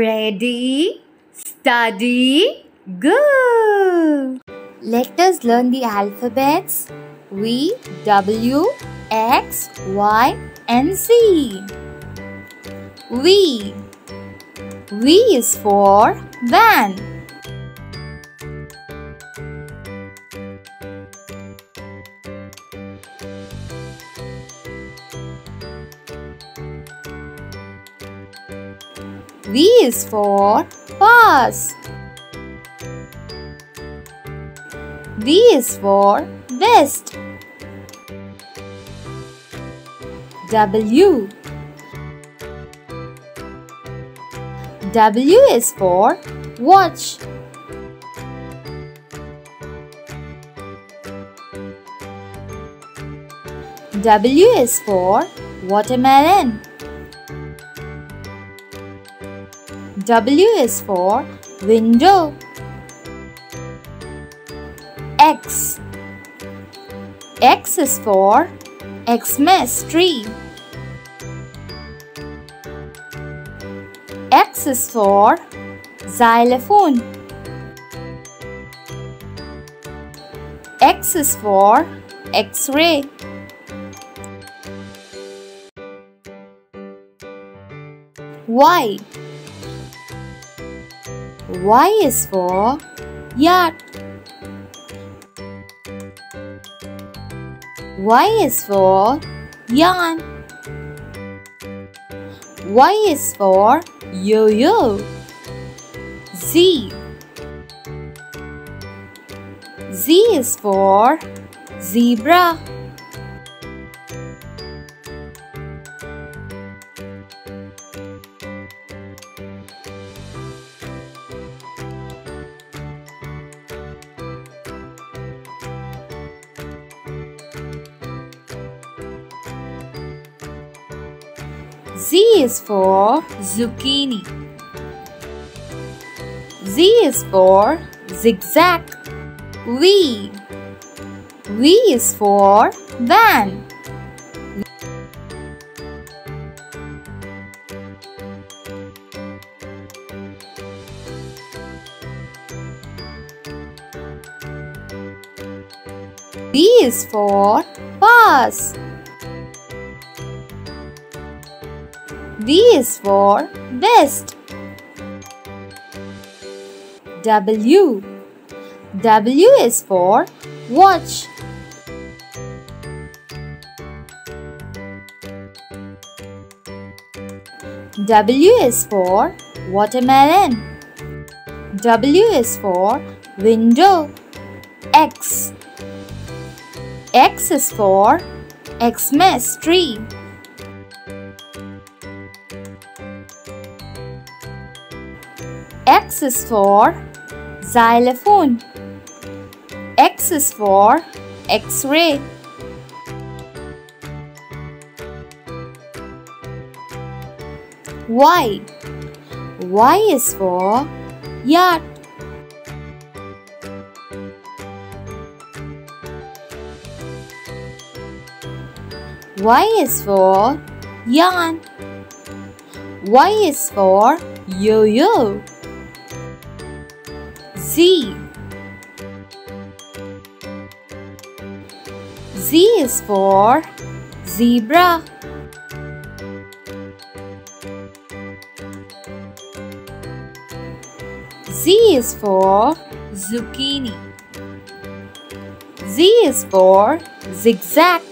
Ready, study, go! Let us learn the alphabets V, W, X, Y and Z. V. V is for van. V is for bus. V is for west. W. W is for watch. W is for watermelon. W is for window. X. X is for Xmas tree. X is for xylophone. X is for X-ray. Y. Y is for yacht. Y is for yarn. Y is for yo-yo. Z. Z is for zebra. Z is for zucchini. Z is for zigzag. V. V is for van. B is for bus. B is for best. W. W is for watch. W is for watermelon. W is for window. X. X is for Xmas tree. X is for xylophone. X is for X-ray. Y. Y is for yacht. Y is for yarn. Y is for yo-yo. Z. Z is for zebra. Z is for zucchini. Z is for zigzag.